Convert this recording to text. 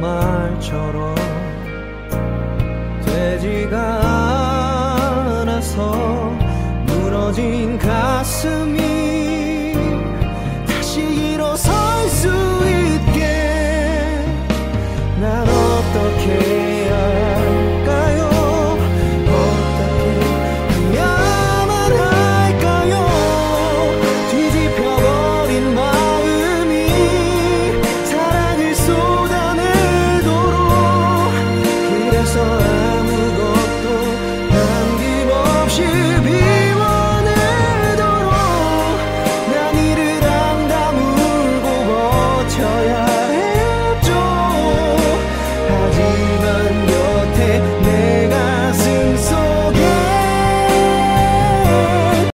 말처럼 되지가 않아서 무너진 가슴이